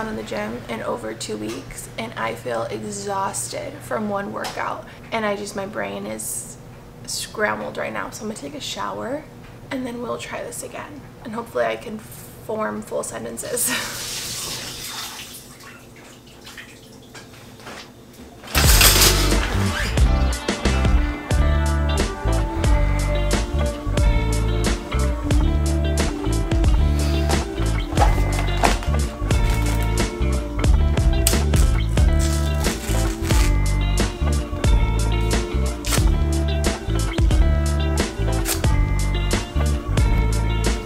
pound in the gym in over 2 weeks, and I feel exhausted from one workout, and my brain is scrambled right now. So I'm gonna take a shower and then we'll try this again, and hopefully I can form full sentences.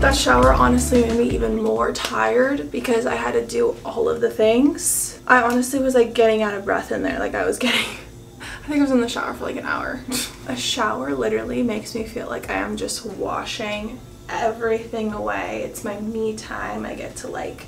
That shower honestly made me even more tired because I had to do all of the things. I honestly was like getting out of breath in there. Like I think I was in the shower for like an hour. A shower literally makes me feel like I am just washing everything away. It's my me time. I get to like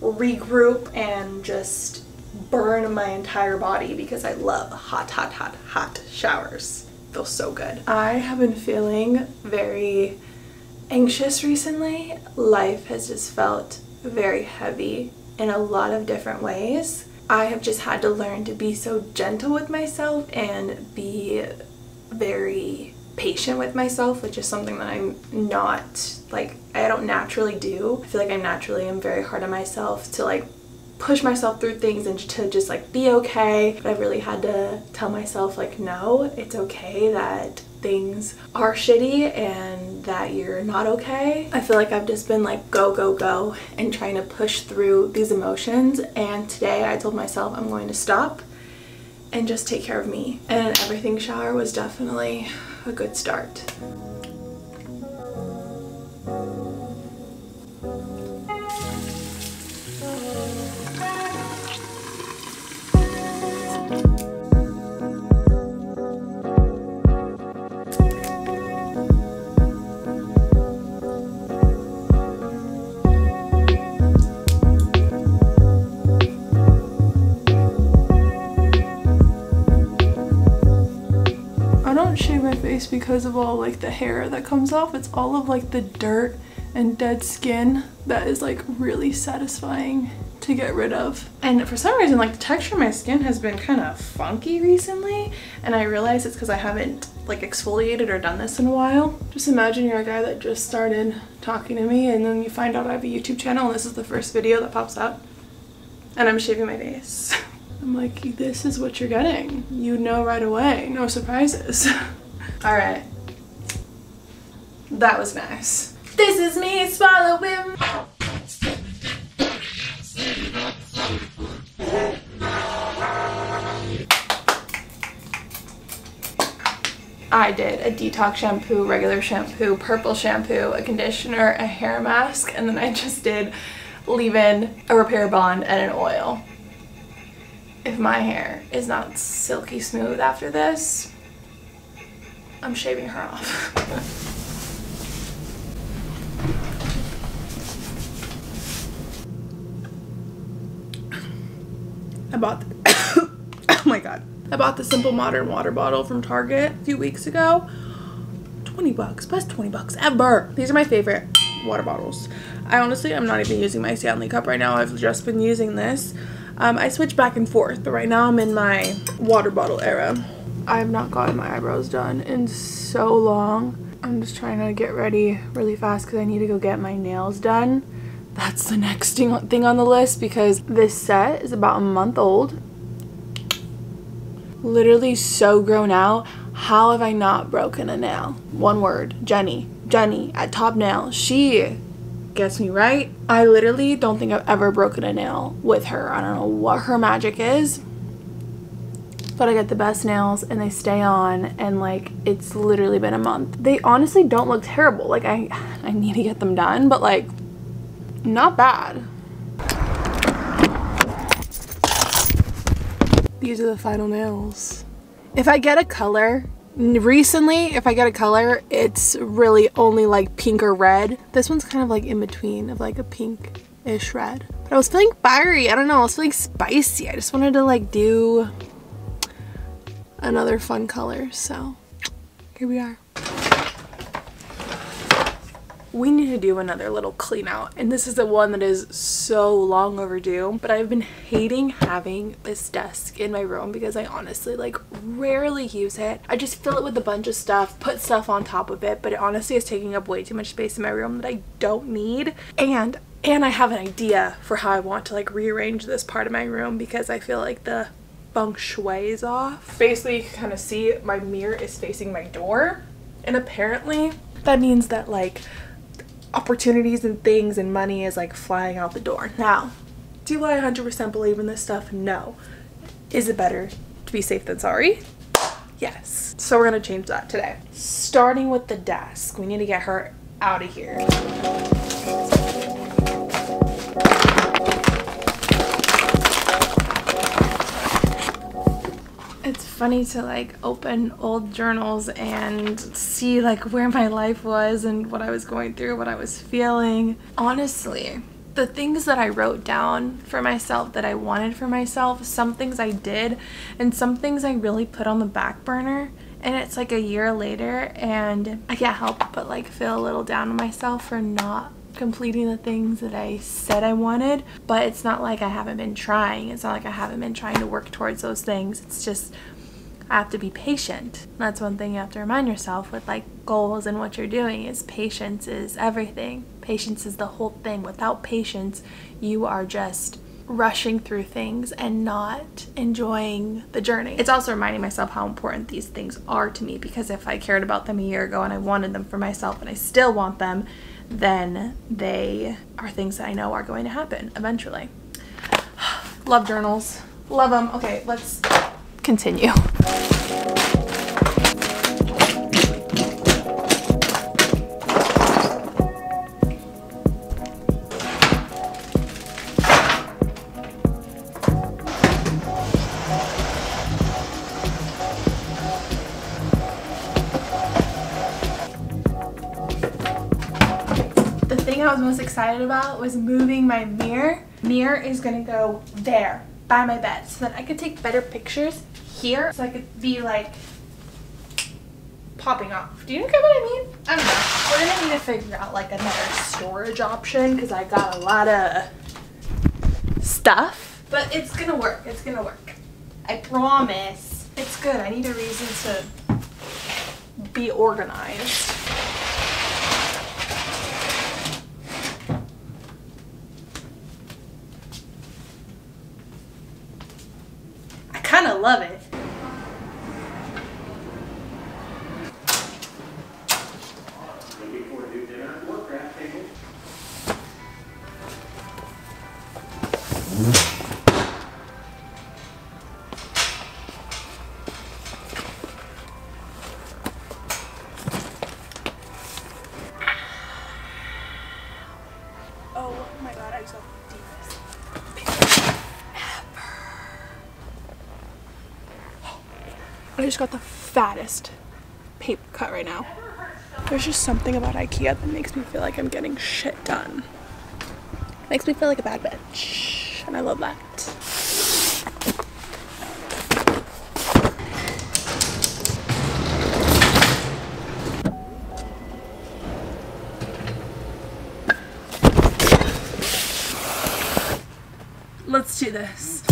regroup and just burn my entire body because I love hot, hot, hot, hot showers. Feels so good. I have been feeling very anxious recently. Life has just felt very heavy in a lot of different ways. I have just had to learn to be so gentle with myself and be very patient with myself, which is something that I'm not, like, I don't naturally do. I feel like I naturally am very hard on myself to like push myself through things and to just like be okay. But I've really had to tell myself like, no, it's okay that things are shitty and that you're not okay. I feel like I've just been like go, go, go and trying to push through these emotions, and today I told myself I'm going to stop and just take care of me. And an everything shower was definitely a good start. Because of all like the hair that comes off, it's all of like the dirt and dead skin that is like really satisfying to get rid of. And for some reason, like the texture of my skin has been kind of funky recently, and I realize it's because I haven't like exfoliated or done this in a while. Just imagine you're a guy that just started talking to me and then you find out I have a YouTube channel and this is the first video that pops up and I'm shaving my face. I'm like, this is what you're getting. You know right away, no surprises. All right, that was nice. This is me swallowing. I did a detox shampoo, regular shampoo, purple shampoo, a conditioner, a hair mask, and then I just did leave-in, a repair bond, and an oil. If my hair is not silky smooth after this, I'm shaving her off. I bought oh my god. I bought the Simple Modern water bottle from Target a few weeks ago. 20 bucks, best 20 bucks ever. These are my favorite water bottles. I honestly, I'm not even using my Stanley Cup right now. I've just been using this. I switch back and forth, but right now I'm in my water bottle era. I have not gotten my eyebrows done in so long. I'm just trying to get ready really fast because I need to go get my nails done. That's the next thing on the list because this set is about a month old. Literally so grown out. How have I not broken a nail? One word, Jenny. Jenny at Top Nail. She gets me right. I literally don't think I've ever broken a nail with her. I don't know what her magic is, but I get the best nails and they stay on, and like it's literally been a month. They honestly don't look terrible. Like I need to get them done, but like not bad. These are the final nails. If I get a color, recently if I get a color, it's really only like pink or red. This one's kind of like in between of like a pinkish red. But I was feeling fiery, I don't know, I was feeling spicy. I just wanted to like do another fun color, so here we are. we need to do another little clean out, and this is the one that is so long overdue. But I've been hating having this desk in my room because I honestly like rarely use it. I just fill it with a bunch of stuff, put stuff on top of it, but it honestly is taking up way too much space in my room that I don't need. And I have an idea for how I want to like rearrange this part of my room because I feel like the feng shui is off. Basically, you can kind of see my mirror is facing my door, and apparently that means that like opportunities and things and money is like flying out the door. Now, do I 100% believe in this stuff? No. Is it better to be safe than sorry? Yes. So we're gonna change that today. Starting with the desk, we need to get her out of here. It's funny to like open old journals and see like where my life was and what I was going through, what I was feeling. Honestly, the things that I wrote down for myself that I wanted for myself, some things I did and some things I really put on the back burner. And it's like a year later and I can't help but like feel a little down on myself for not completing the things that I said I wanted, but it's not like I haven't been trying. It's not like I haven't been trying to work towards those things. It's just I have to be patient. That's one thing you have to remind yourself with like goals and what you're doing is patience is everything. Patience is the whole thing. Without patience, you are just rushing through things and not enjoying the journey. It's also reminding myself how important these things are to me, because if I cared about them a year ago and I wanted them for myself and I still want them, then they are things that I know are going to happen eventually. Love journals. Love them. Okay, let's continue. I was most excited about was moving my mirror. Mirror is gonna go there by my bed so that I could take better pictures here, so I could be like popping off. Do you get what I mean? I don't know. We're gonna need to figure out like another storage option because I got a lot of stuff, but it's gonna work. It's gonna work. I promise. It's good. I need a reason to be organized. I love it. Oh my god, I'm so I just got the fattest paper cut right now. There's just something about IKEA that makes me feel like I'm getting shit done. Makes me feel like a bad bitch, and I love that. Let's do this.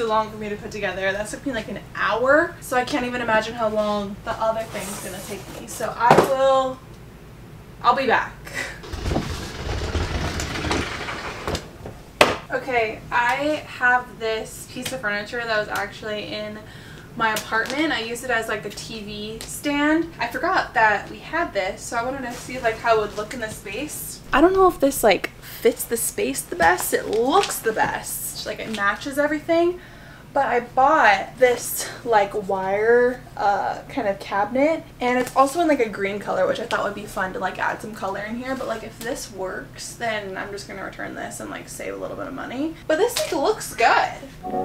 Long for me to put together. That took me like an hour, so I can't even imagine how long the other thing's gonna take me. So I'll be back. Okay, I have this piece of furniture that was actually in my apartment. I used it as like a TV stand. I forgot that we had this, so I wanted to see like how it would look in the space. I don't know if this like fits the space the best. It looks the best. Like it matches everything. But I bought this like wire kind of cabinet, and it's also in like a green color, which I thought would be fun to like add some color in here. But like if this works, then I'm just gonna return this and like save a little bit of money. But this like looks good.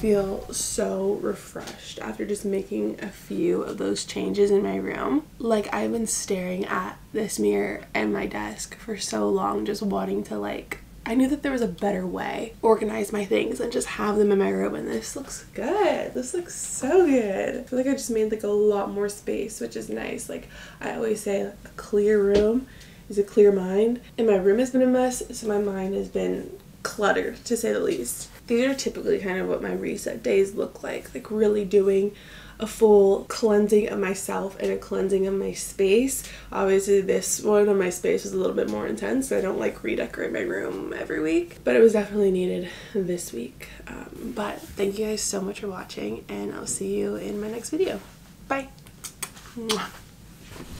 Feel so refreshed after just making a few of those changes in my room. Like I've been staring at this mirror and my desk for so long, just wanting to like, I knew that there was a better way, organize my things and just have them in my room, and this looks good. This looks so good. I feel like I just made like a lot more space, which is nice. Like I always say, a clear room is a clear mind, and my room has been a mess, so my mind has been cluttered, to say the least. These are typically kind of what my reset days look like really doing a full cleansing of myself and a cleansing of my space. Obviously this one on my space was a little bit more intense, so I don't like redecorate my room every week, but it was definitely needed this week. But thank you guys so much for watching, and I'll see you in my next video. Bye. Mwah.